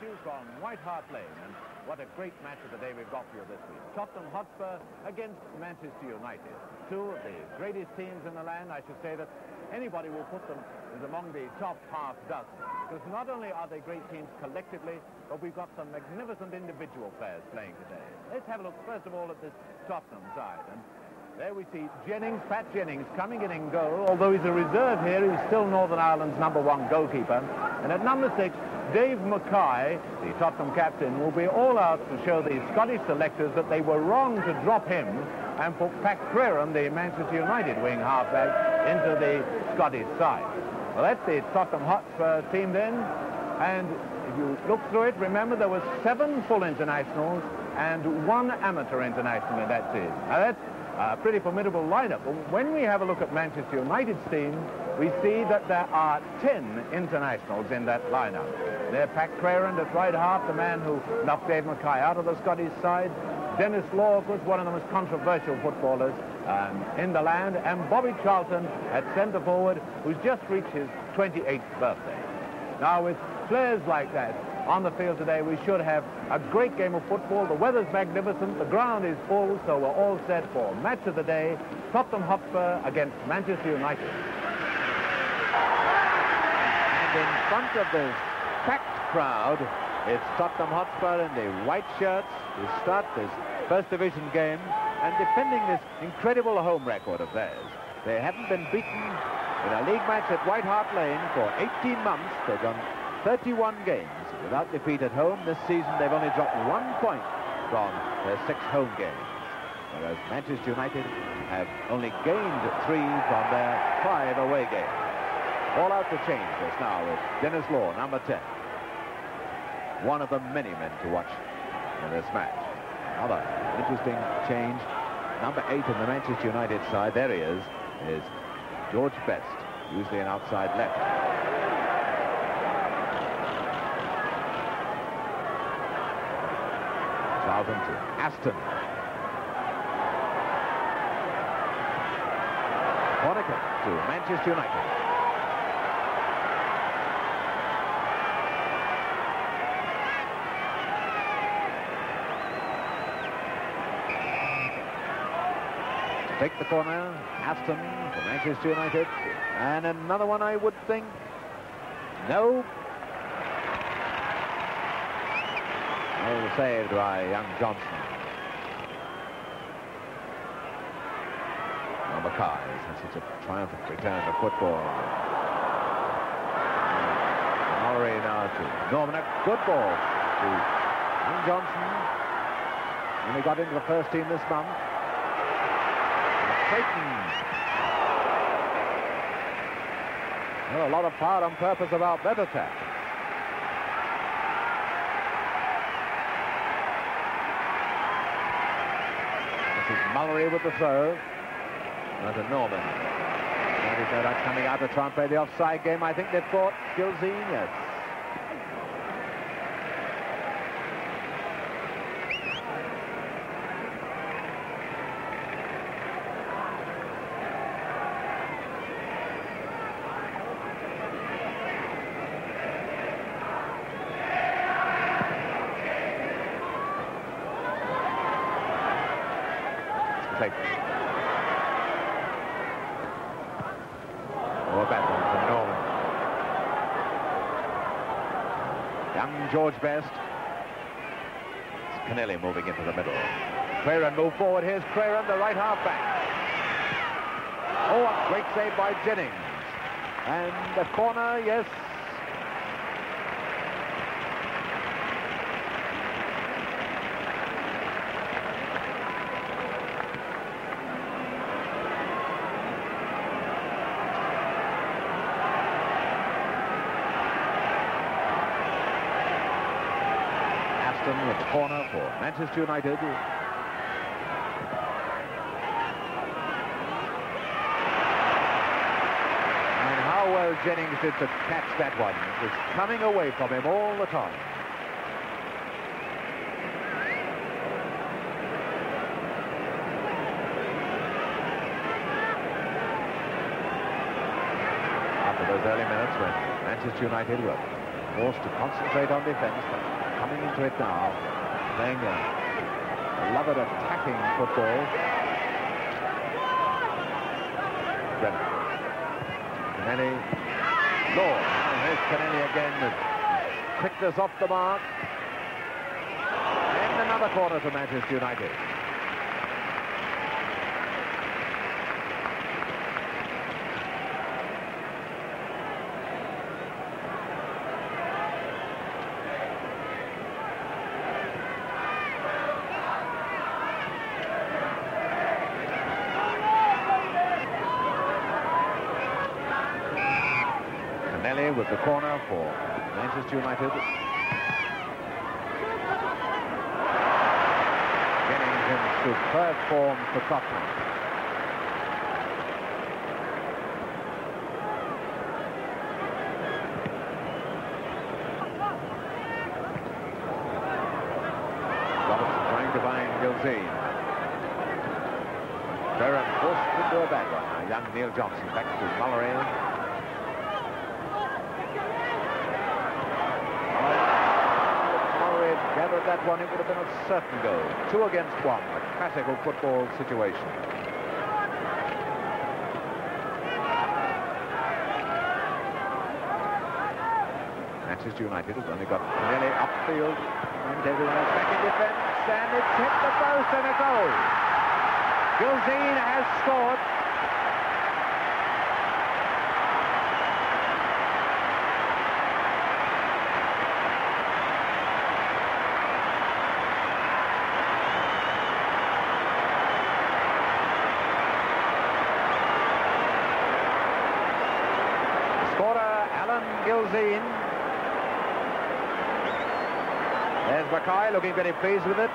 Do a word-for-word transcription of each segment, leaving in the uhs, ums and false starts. Coaches from White Hart Lane, and what a great match of the day we've got for you this week. Tottenham Hotspur against Manchester United, two of the greatest teams in the land. I should say that anybody will put them as among the top half dozen, because not only are they great teams collectively, but we've got some magnificent individual players playing today. Let's have a look first of all at this Tottenham side, and there we see Jennings, Pat Jennings, coming in in goal. Although he's a reserve here, he's still Northern Ireland's number one goalkeeper. And at number six, Dave Mackay, the Tottenham captain, will be all out to show the Scottish selectors that they were wrong to drop him and put Pat Crerand, the Manchester United wing halfback, into the Scottish side. Well, that's the Tottenham Hotspur team then. And if you look through it, remember there were seven full internationals and one amateur international in that team. Now that's a pretty formidable lineup. When we have a look at Manchester United's team, we see that there are ten internationals in that lineup. There, Pat Crerand at right half, the man who knocked Dave Mackay out of the Scottish side. Dennis Law, of course, one of the most controversial footballers um, in the land, and Bobby Charlton at centre forward, who's just reached his twenty-eighth birthday. Now, with players like that on the field today, we should have a great game of football. The weather's magnificent, the ground is full, so we're all set for Match of the Day, Tottenham Hotspur against Manchester United. And in front of the packed crowd, it's Tottenham Hotspur in the white shirts to start this first division game, and defending this incredible home record of theirs. They haven't been beaten in a league match at White Hart Lane for eighteen months. They've gone thirty-one games without defeat at home. This season they've only dropped one point from their six home games, whereas Manchester United have only gained three from their five away games. All out to change this now is Dennis Law, number ten. One of the many men to watch in this match. Another interesting change, number eight in the Manchester United side, there he is, is George Best, usually an outside left. Charlton to Aston. Horniker to Manchester United. Take the corner, Aston to Manchester United. And another one, I would think. No. Well saved by young Johnson. Now Mackay has had such a triumphant return to football. Norrie now to Norman. A good ball to young Johnson. And he got into the first team this month. Clayton. Well, a lot of power on purpose about that attack. Mullery with the throw. And a Norman. United are coming out to try and play the offside game. I think they've caught Gilzean, yes. George Best. It's Connelly moving into the middle. Crerand move forward. Here's Crerand, the right halfback. Oh, a great save by Jennings. And the corner, yes. Corner for Manchester United. And how well Jennings did to catch that one. It was coming away from him all the time. After those early minutes when Manchester United were forced to concentrate on defence, but coming into it now, playing a beloved attacking football. Connelly, Law, and here's Connelly again with quickness off the mark. And another corner for Manchester United. With the corner for Manchester United. Jennings in superb form for Tottenham. Robertson trying to find Gilzean. Crerand forced into a bad one. Now young Neil Johnson back to Mullery. Gathered that one, it would have been a certain goal. Two against one, a classical football situation. Manchester United has only got nearly upfield, and everyone else back in defence, and it's hit the post and a goal. Gilzean has scored. There's Mackay looking very pleased with it.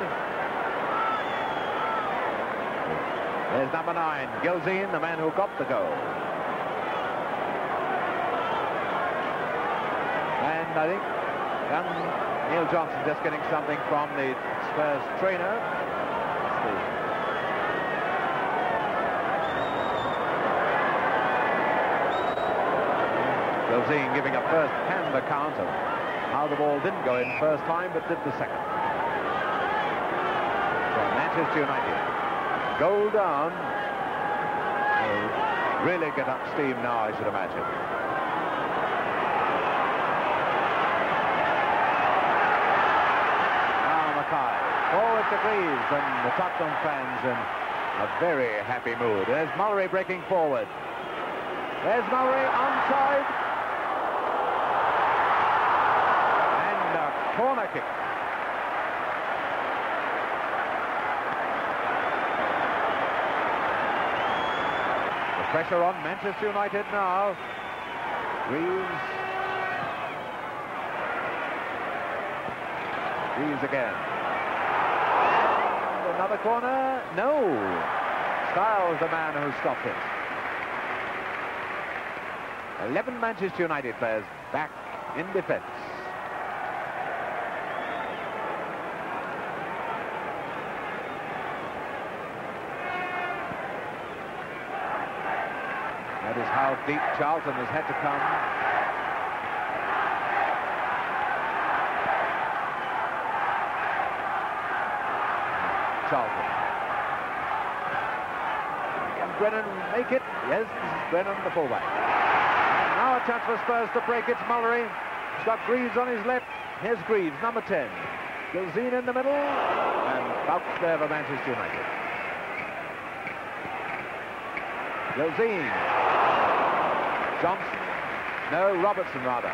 There's number nine, Gilzean, the man who got the goal. And I think young Neil Johnson just getting something from the Spurs trainer. Gilzean giving a first-hand account of how the ball didn't go in first time, but did the second. So Manchester United goal down. They'll really get up steam now, I should imagine. Now Mackay, forward to Greaves, and the Tottenham fans in a very happy mood. There's Mullery breaking forward. There's Mullery onside. Corner kick. The pressure on Manchester United now. Greaves. Greaves again. And another corner. No. Stiles, the man who stopped it. eleven Manchester United players back in defence. That is how deep Charlton has had to come. Charlton. Can Brennan make it? Yes, this is Brennan, the fullback. Now a chance for Spurs to break. It's Mullery. He's got Greaves on his left. Here's Greaves, number ten. Gilzean in the middle. And Bouts there for Manchester United. Gilzean. Johnson, no, Robertson rather.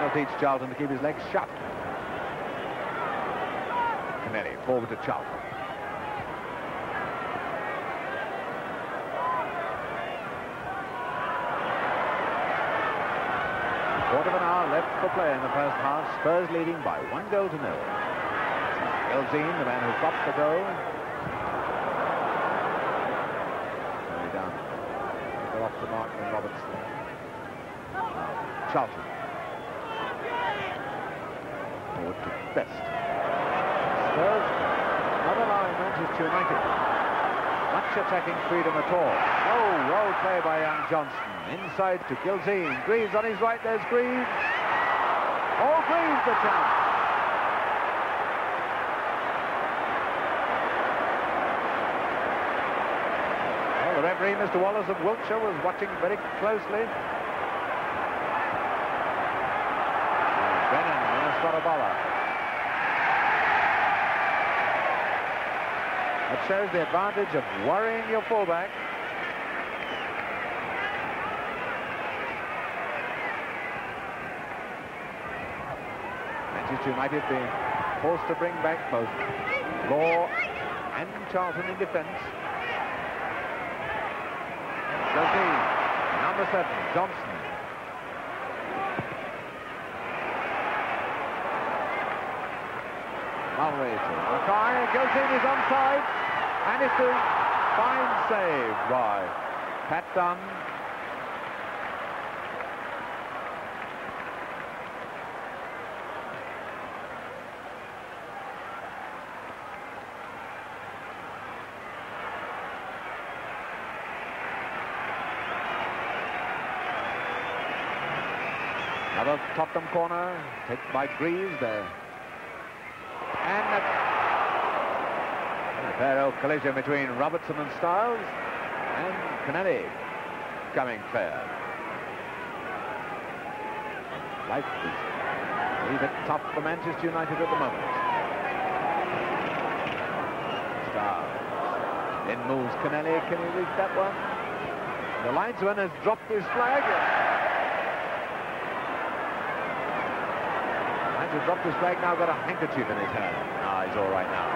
It'll teach Charlton to keep his legs shut. Connelly forward to Charlton. Quarter of an hour left for play in the first half. Spurs leading by one goal to nil. Gilzean, the man who dropped the goal. Tony Dunne. They're off the mark from Robertson. Charlton. Forward to Best. Spurs not allowing Manchester United much attacking freedom at all. Oh, well played by young Johnson. Inside to Gilzean. Greaves on his right. There's Greaves. Oh, Greaves the chance. Well, the referee, Mister Wallace of Wiltshire, was watching very closely. And Brennan has got a bowler. It shows the advantage of worrying your fullback. United being forced to bring back both Law and Charlton in defence. Gilzean, number seven, Johnson. Mulray to Mackay. Gilzean is onside, and it's a fine save by Pat Dunne. Tottenham corner, hit by Greaves there. And a, a fair old collision between Robertson and Stiles, and Connelly coming clear. Life is a little bit tough for Manchester United at the moment. Stiles. In moves Connelly. Can he reach that one? The linesman has dropped his flag. He's dropped his flag now, got a handkerchief in his hand. Ah, he's all right now.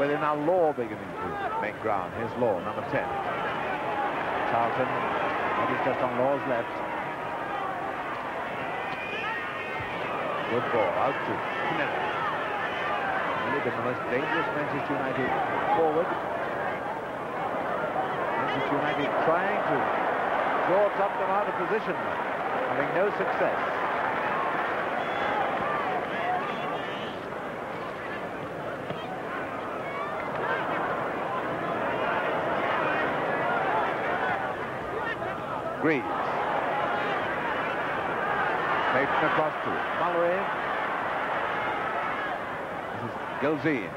Within our Law beginning to make ground. Here's Law, number ten. Charlton, that is just on Law's left. Good ball, out to Connelly. Really been the most dangerous Manchester United forward. Manchester United trying to draw Tottenham out of position, having no success. Greaves. Taken across to Mullery. This is Gilzean.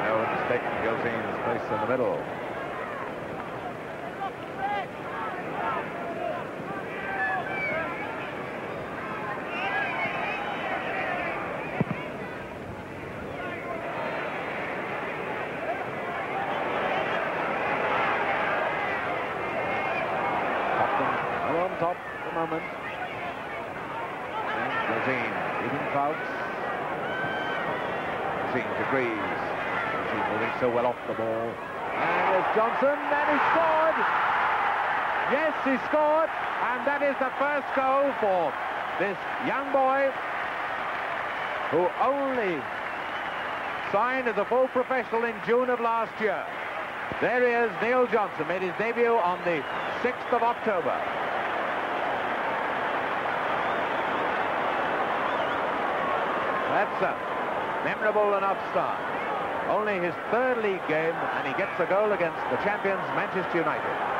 No one's taken Gilzean's place in the middle. Johnson, and he scored! Yes, he scored, and that is the first goal for this young boy who only signed as a full professional in June of last year. There he is, Neil Johnson, made his debut on the sixth of October. That's a memorable enough start. Only his third league game, and he gets a goal against the champions, Manchester United.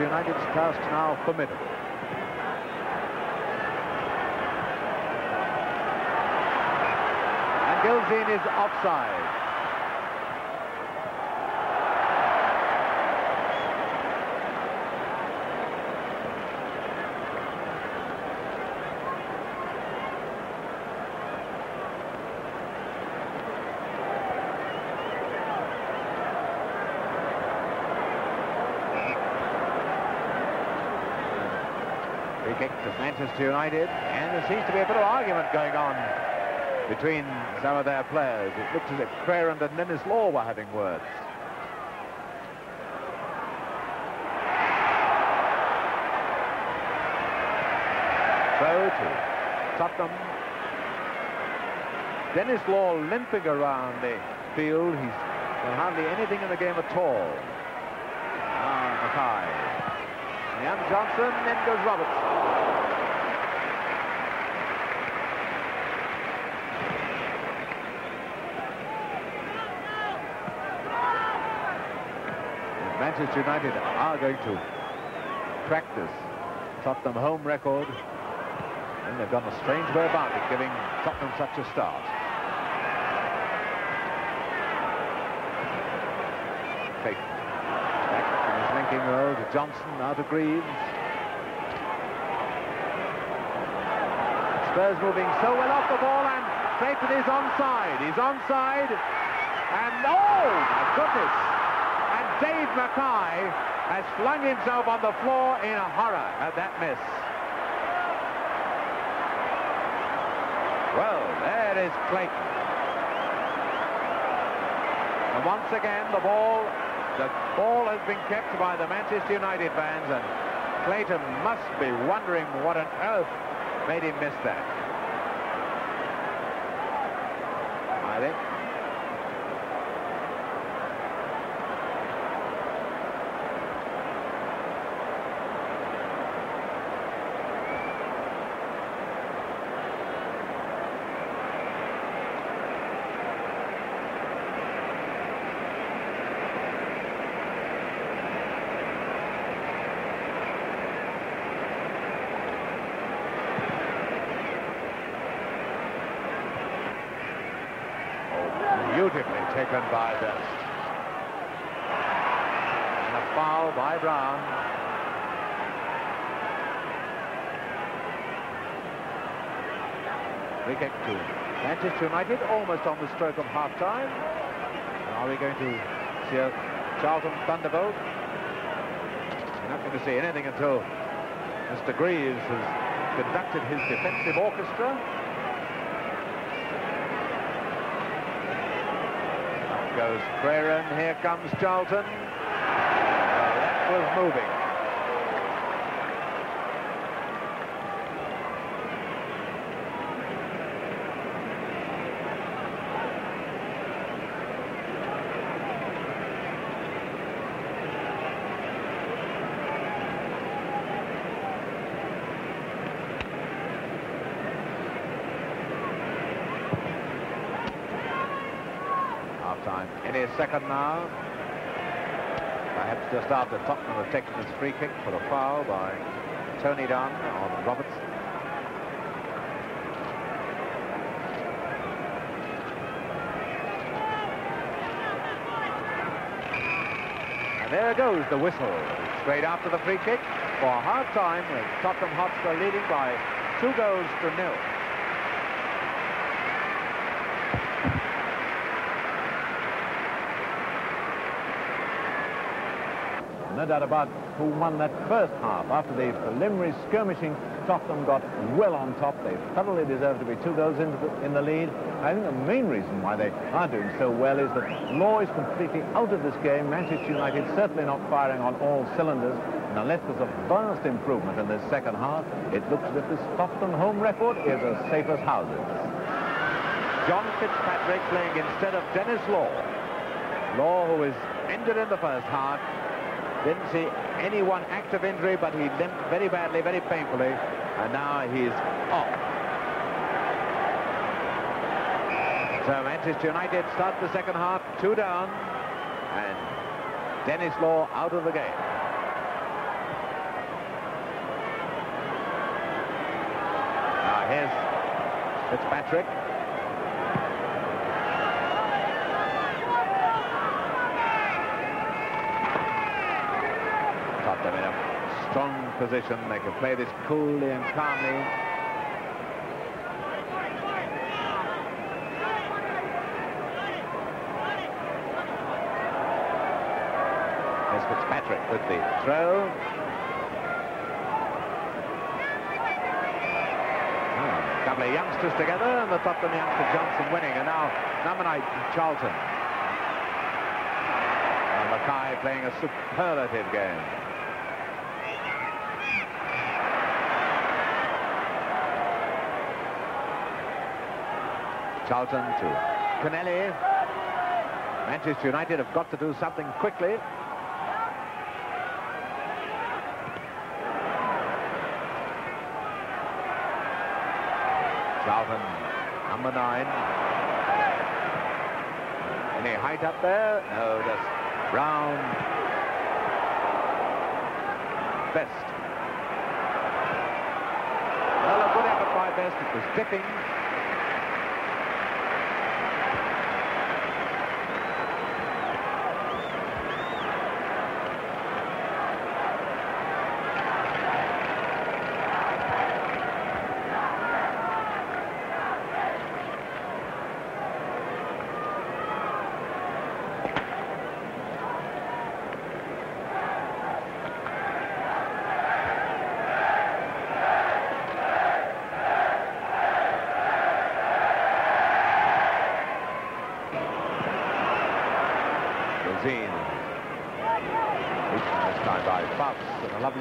United's task now formidable. And Gilzean is offside. Manchester United, and there seems to be a bit of argument going on between some of their players. It looked as if Crerand and Dennis Law were having words. So to Tottenham. Dennis Law limping around the field. He's done hardly anything in the game at all. Ah, Mackay. Neil Johnson, then goes Robertson. Manchester United are going to practice Tottenham home record, and they've done a strange way about it, giving Tottenham such a start. Take back from his linking role to Johnson, out of Greaves. Spurs moving so well off the ball, and Clayton is onside. He's onside, and oh my goodness! Dave Mackay has flung himself on the floor in a horror at that miss. Well, there is Clayton. And once again, the ball, the ball has been kept by the Manchester United fans, and Clayton must be wondering what on earth made him miss that. I think. Taken by Best. And a foul by Brown. We get to Manchester United almost on the stroke of half time. Are we going to see a Charlton Thunderbolt? We're not going to see anything until Mister Greaves has conducted his defensive orchestra. Goes Crerand, here comes Charlton. Well, that was moving. Second now, perhaps just after Tottenham have taken this free kick for a foul by Tony Dunne on Robertson. And there goes the whistle, straight after the free kick for half time, with Tottenham Hotspur leading by two goals to nil. No doubt about who won that first half. After the preliminary skirmishing, Tottenham got well on top. They thoroughly deserve to be two goals into the, in the lead. I think the main reason why they are doing so well is that Law is completely out of this game. Manchester United certainly not firing on all cylinders. And unless there's a vast improvement in this second half, it looks as if this Tottenham home record is as safe as houses. John Fitzpatrick playing instead of Dennis Law. Law, who is injured in the first half, didn't see any one active injury, but he limped very badly, very painfully, and now he's off. So Manchester United start the second half two down, and Dennis Law out of the game. Here's Fitzpatrick. Tottenham in a strong position. They can play this coolly and calmly. Fitzpatrick with the throw. Oh, a couple of youngsters together, and the Tottenham youngster Johnson winning, and now number nine Charlton. And Mackay playing a superlative game. Charlton to Connelly. Manchester United have got to do something quickly. Charlton, number nine. Any height up there? No, just Brown. Best. Well, a good effort by Best. It was dipping.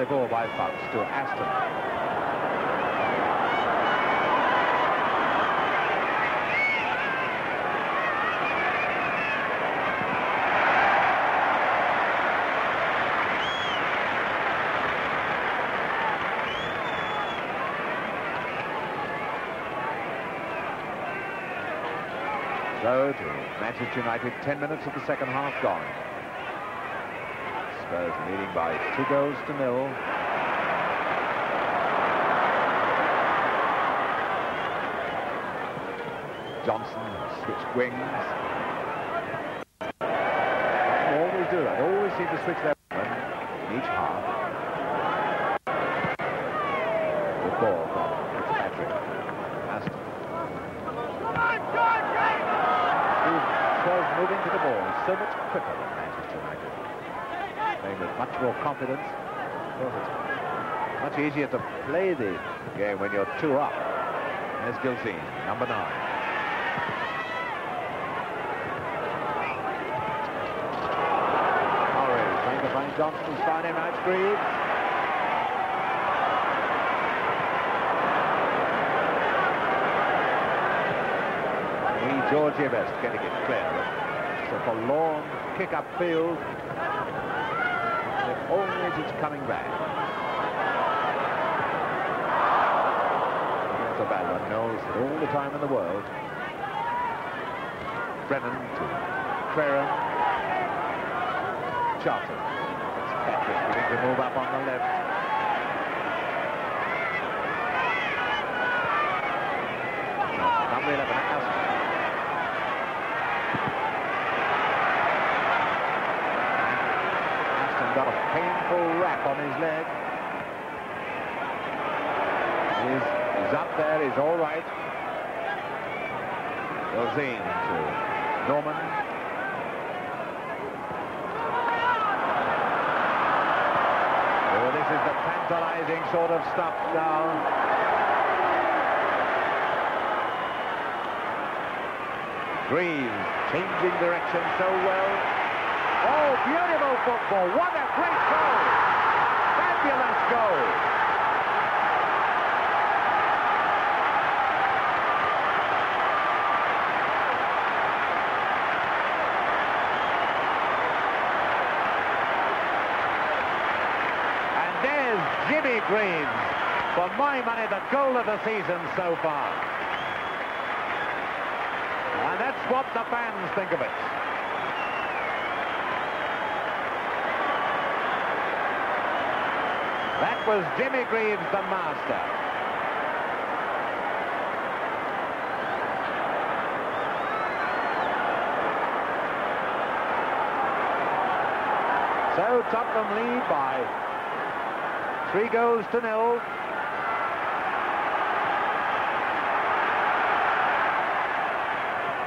Ball by Fox to Aston. So to Manchester United, ten minutes of the second half gone. Spurs leading by two goals to nil. Johnson switched wings. They always do that. They always seem to switch their wing in each half. The ball from Fitzpatrick. Aston. Spurs moving to the ball so much quicker than Manchester United. With much more confidence. It's much easier to play the game when you're two up. There's Gilzean, number nine. Already trying to find Johnston's Friday night Greaves. He, George Best, getting it clear. It's a forlorn kick up field. Only as it's coming back. That's a bad one. Knows all the time in the world. Brennan to Crerand. Charlton. Fitzpatrick beginning to move up on the left. Number eleven, Aston. Got a painful rap on his leg. He's, he's up there, he's all right. Gilzean to Norman. Oh, this is the tantalizing sort of stuff now. Greaves changing direction so well. Oh, beautiful football. What a great goal. Fabulous goal. And there's Jimmy Greaves. For my money, the goal of the season so far. And that's what the fans think of it. That was Jimmy Greaves, the master. So Tottenham lead by three goals to nil.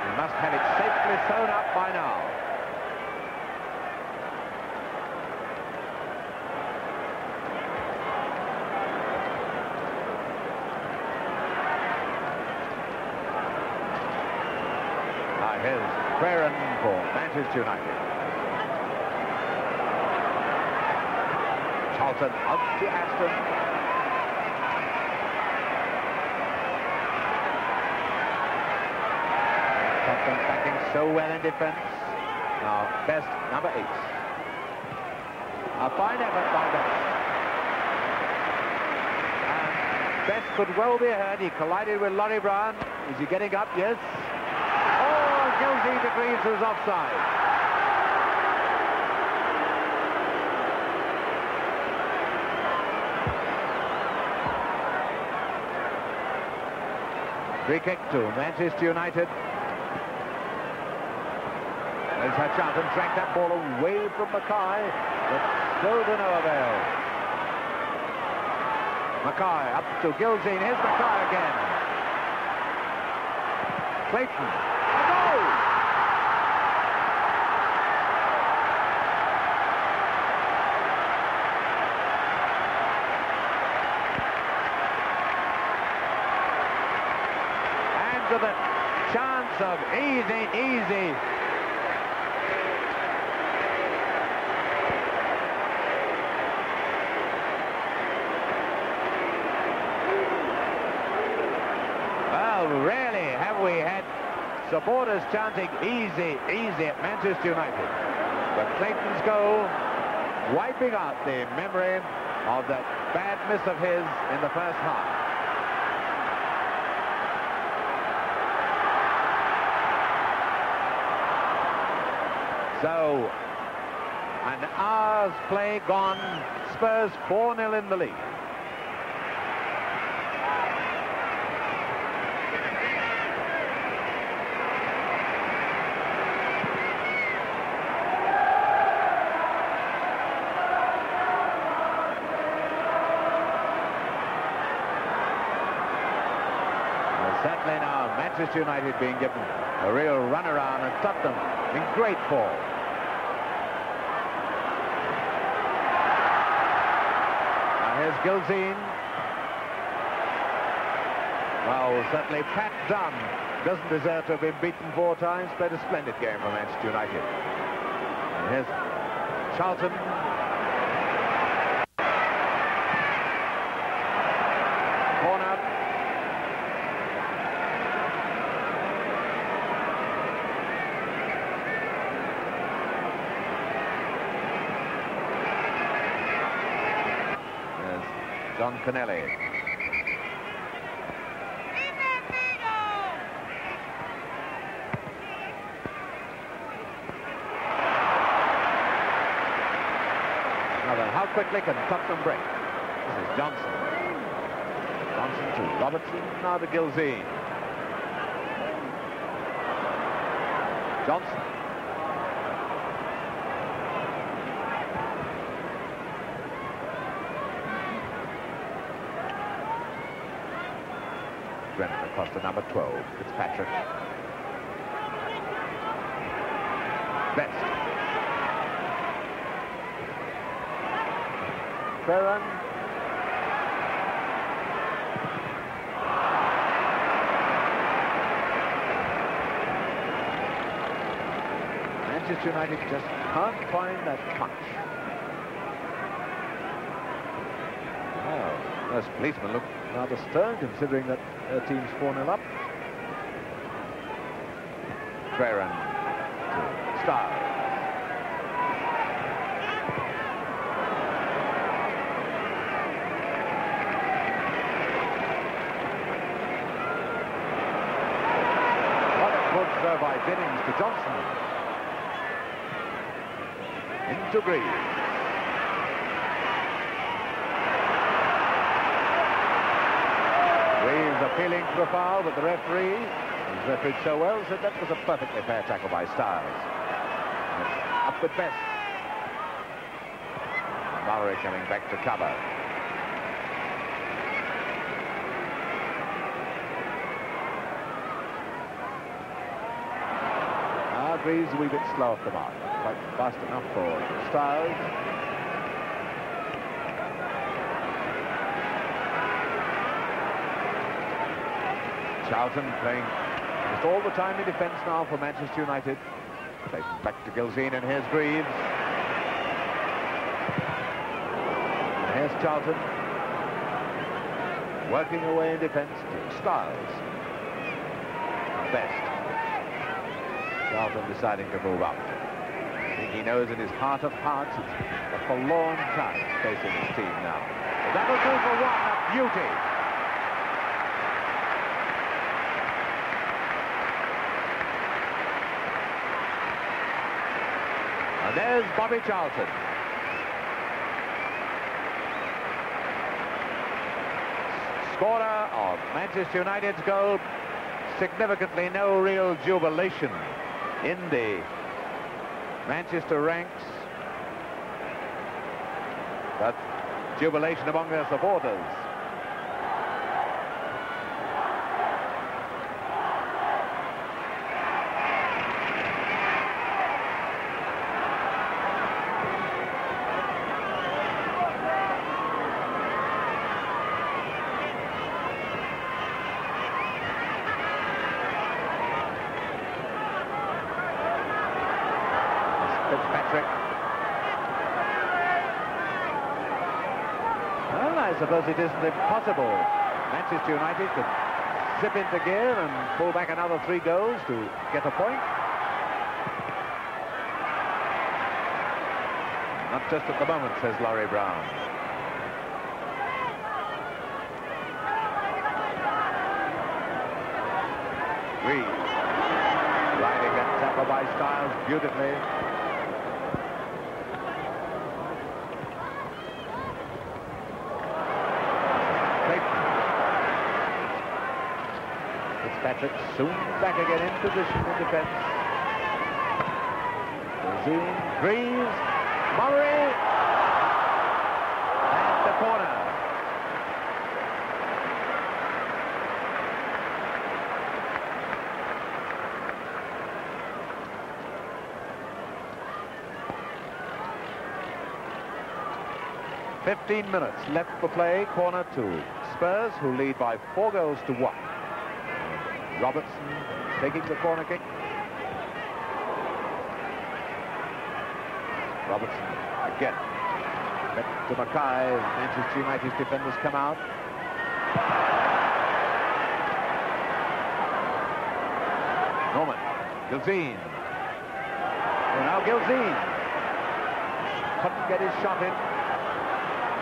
He must have it safely sewn up by now. Now here's Crerand for Manchester United. Charlton out to Aston. Tottenham backing so well in defence. Now Best, number eight. A fine effort by Best. And Best could well be hurt. He collided with Laurie Brown. Is he getting up? Yes. Oh, Gilzean to Greaves, who's offside. Free kick to Manchester United. There's Charlton dragged that ball away from Mackay, but still to no avail. Mackay up to Gilzean. Here's Mackay again. Clayton. A goal! With a chance of easy, easy. Well, rarely have we had supporters chanting easy, easy at Manchester United. But Clayton's goal, wiping out the memory of that bad miss of his in the first half. So, an hour's play gone, Spurs four nil in the lead. Certainly now, Manchester United being given a real runaround, and Tottenham in great form. Now here's Gilzean. Well, certainly Pat Dunne doesn't deserve to have been beaten four times. Played a splendid game for Manchester United. And here's Charlton. John Connelly. How quickly can Tottenham break? This is Johnson. Johnson to Robertson, now to Gilzean. Johnson. Across to number twelve, Fitzpatrick. Best. Crerand. Manchester United just can't find that punch. Oh, those policemen look rather stern, considering that their team's four nil up. Crerand to Stiles. What a good serve by Jennings to Johnson. Into Greaves. Appealing for a foul, but the referee, who's refereed so well, said that was a perfectly fair tackle by Stiles. Up with Best. Murray coming back to cover. Greaves a wee bit slow off the mark, quite fast enough for Stiles. Charlton playing just all the time in defence now for Manchester United. Plays back to Gilzean, and here's Greaves. And here's Charlton working away in defence to Stiles. Best. Charlton deciding to move up. I think he knows in his heart of hearts it's a forlorn time facing his team now. But that'll do for one, a beauty. And there's Bobby Charlton. Scorer of Manchester United's goal. Significantly, no real jubilation in the Manchester ranks, but jubilation among their supporters. It isn't impossible. Manchester United could zip into gear and pull back another three goals to get a point. Not just at the moment, says Laurie Brown. Greaves riding that tackle by Stiles beautifully. Patrick soon back again in position in defence. Gilzean, Greaves, Murray, and the corner. Fifteen minutes left for play. Corner to Spurs, who lead by four goals to one. Robertson taking the corner kick. Robertson again. Back to Mackay. Manchester United's defenders come out. Norman. Gilzean. And now Gilzean. Couldn't get his shot in.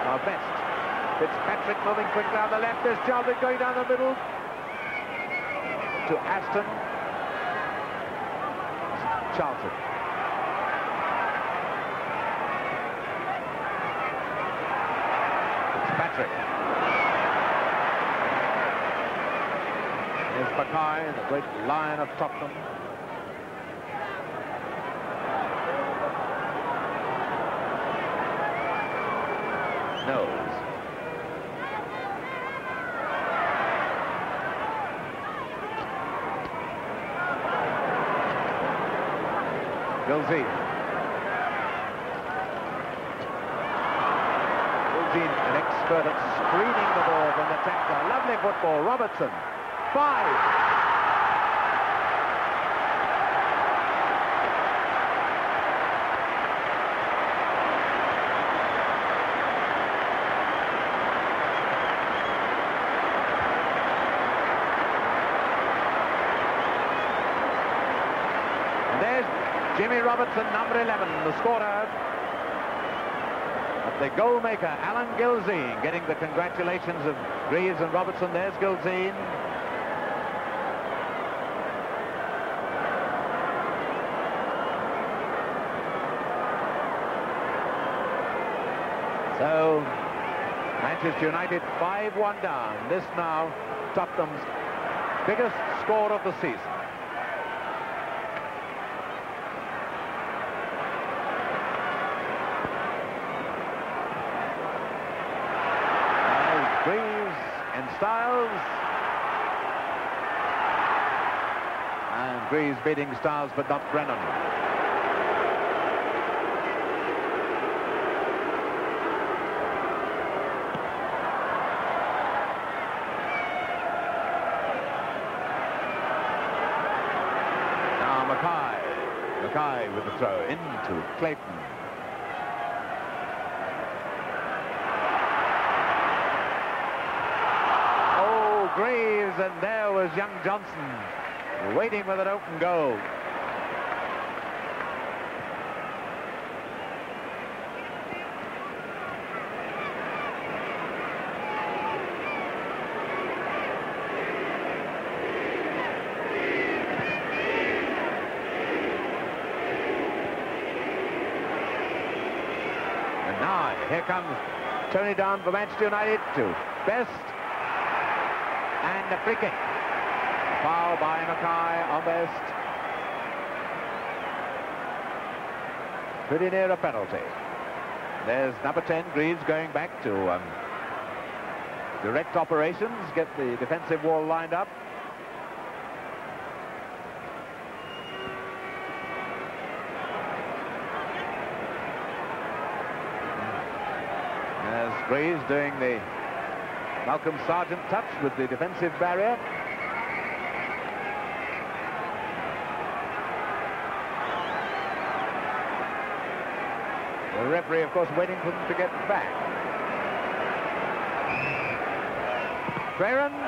Now Best. Fitzpatrick moving quick down the left. There's Charlton going down the middle. To Aston. Charlton. Fitzpatrick. Here's Mackay, the great lion of Tottenham. Knows. Gilzean. Gilzean, an expert at screening the ball from the tackler. Lovely football. Robertson. Five. And there's Jimmy Robertson, number eleven, the scorer. But the goalmaker, Alan Gilzean, getting the congratulations of Greaves and Robertson. There's Gilzean. So, Manchester United five one down. This now, Tottenham's biggest score of the season. And Greaves beating Stiles, but not Brennan. Now Mackay. Mackay with the throw into Clayton. Greaves, and there was young Johnson waiting with an open goal. And now here comes Tony Dunne for Manchester United to Best. And a free kick. Foul by Mackay on Best. Pretty near a penalty. There's number ten, Greaves, going back to um, direct operations, get the defensive wall lined up. There's Greaves doing the Malcolm Sargent touch with the defensive barrier. The referee, of course, waiting for them to get back. Crerand.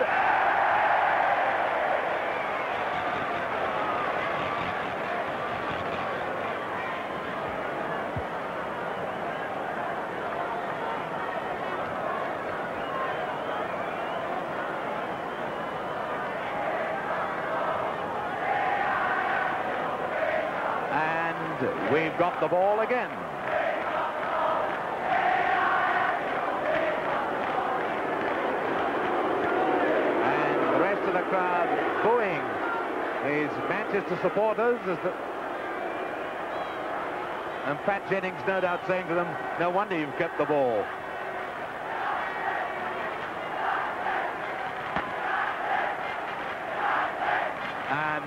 We've got the ball again. And the rest of the crowd booing these Manchester supporters. And Pat Jennings no doubt saying to them, no wonder you've kept the ball.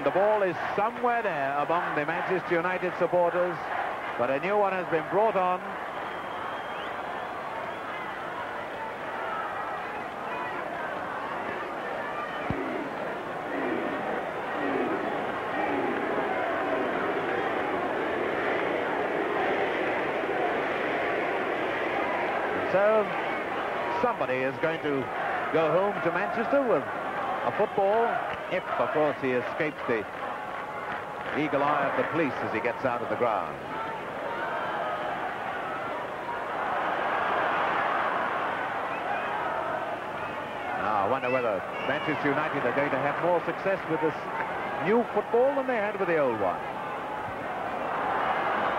The ball is somewhere there among the Manchester United supporters, but a new one has been brought on. So somebody is going to go home to Manchester with a football, if, of course, he escapes the eagle eye of the police as he gets out of the ground. Now, I wonder whether Manchester United are going to have more success with this new football than they had with the old one.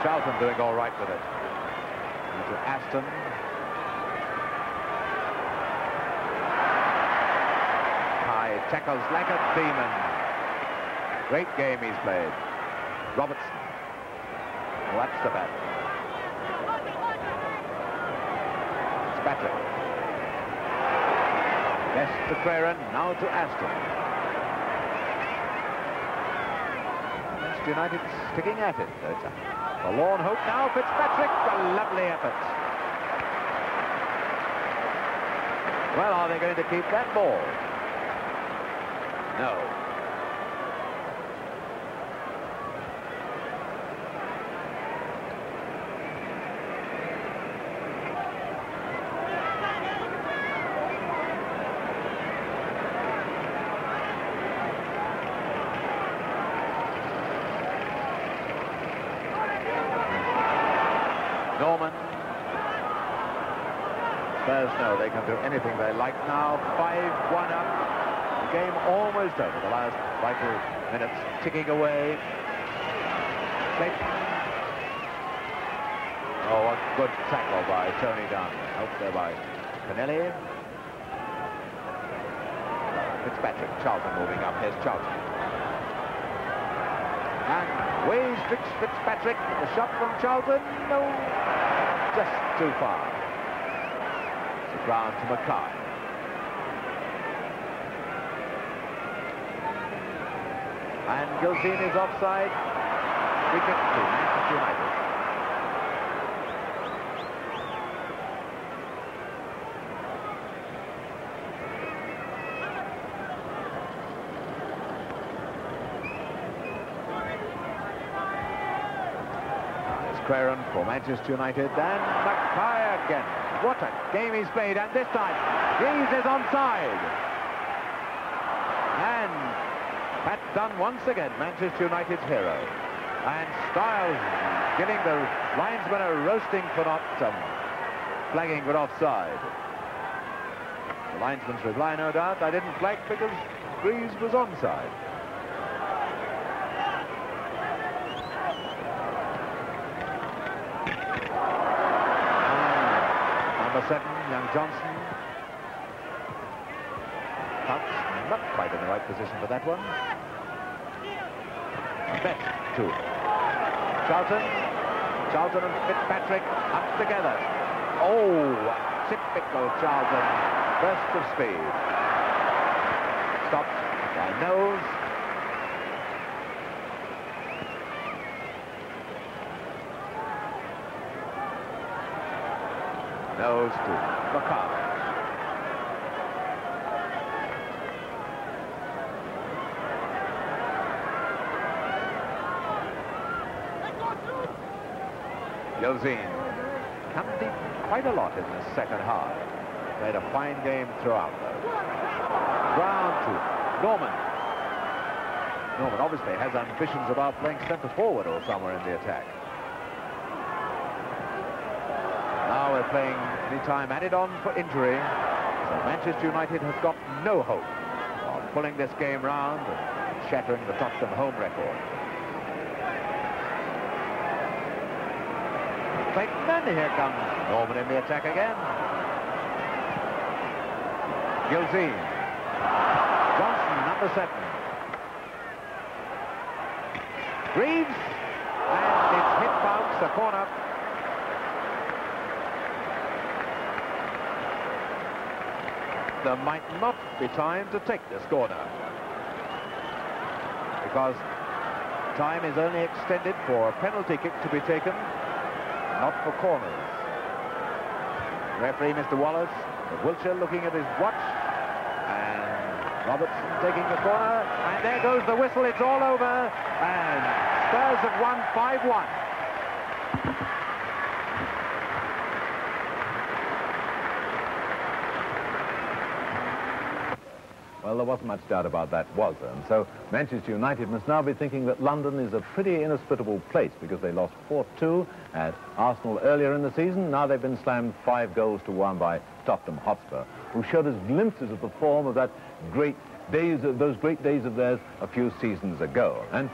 Charlton doing all right with it. And to Aston. Tackles like a demon. Great game he's played. Robertson. Well, that's the bat. Fitzpatrick. Best to Crerand, now to Aston. Manchester United sticking at it. A forlorn hope now. Fitzpatrick, a lovely effort. Well, are they going to keep that ball? No. Norman. Spurs know they can do anything they like now. five one up. Game almost over. The last vital minutes ticking away. Oh, what good tackle by Tony Dunne. Helped there by Connelly. Fitzpatrick, Charlton moving up. Here's Charlton. And waves Fitzpatrick. A shot from Charlton. No, just too far. It's a ground to Mackay. And Gilzean is offside. We can see Manchester United. Crerand for Manchester United, and Mackay again. What a game he's played, and this time Greaves is onside. And Pat Dunne once again Manchester United's hero. And Stiles giving the linesman a roasting for not um, flagging but offside. The linesman's reply, no doubt, I didn't flag because Greaves was onside. Young Johnson Hucks, not quite in the right position for that one. Best two. Charlton, Charlton and Fitzpatrick up together. Oh, typical Charlton, burst of speed. Stopped by Knowles. Knowles to Mackay. Gilzean come deep quite a lot in the second half. Played a fine game throughout though. Brown to Norman. Norman obviously has ambitions about playing centre forward or somewhere in the attack. We're playing the time added on for injury, so Manchester United has got no hope of pulling this game round and shattering the Tottenham home record. Played none. Here comes Norman in the attack again. Gilzean. Johnson, number seven. Greaves, and it's hit bounce, a corner. There might not be time to take this corner because time is only extended for a penalty kick to be taken, not for corners. Referee Mister Wallace of Wiltshire looking at his watch, and Robertson taking the corner, and there goes the whistle. It's all over, and Spurs have won five one. Well, there wasn't much doubt about that, was there? And so Manchester United must now be thinking that London is a pretty inhospitable place, because they lost four two at Arsenal earlier in the season. Now they've been slammed five goals to one by Tottenham Hotspur, who showed us glimpses of the form of that great days, of those great days of theirs a few seasons ago. And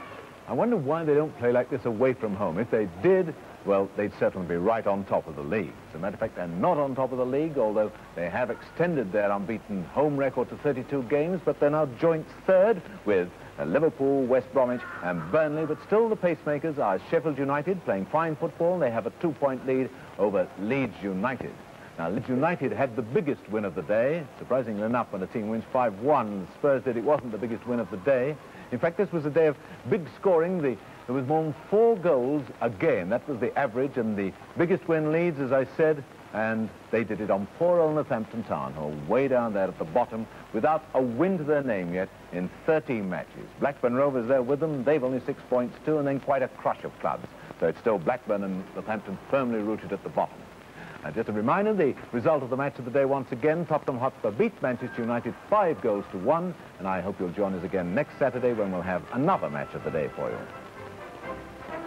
I wonder why they don't play like this away from home. If they did, well, they'd certainly be right on top of the league. As a matter of fact, they're not on top of the league, although they have extended their unbeaten home record to thirty-two games, but they're now joint third with uh, Liverpool, West Bromwich and Burnley. But still the pacemakers are Sheffield United, playing fine football. They have a two-point lead over Leeds United. Now, Leeds United had the biggest win of the day. Surprisingly enough, when a team wins five one, Spurs did, it wasn't the biggest win of the day. In fact, this was a day of big scoring. The There was more than four goals a game. That was the average, and the biggest win Leeds, as I said, and they did it on poor old Northampton Town, who are way down there at the bottom, without a win to their name yet in thirteen matches. Blackburn Rovers there with them. They've only six points too, and then quite a crush of clubs. So it's still Blackburn and Northampton firmly rooted at the bottom. And just a reminder, the result of the match of the day once again, Tottenham Hotspur beat Manchester United five goals to one, and I hope you'll join us again next Saturday when we'll have another match of the day for you.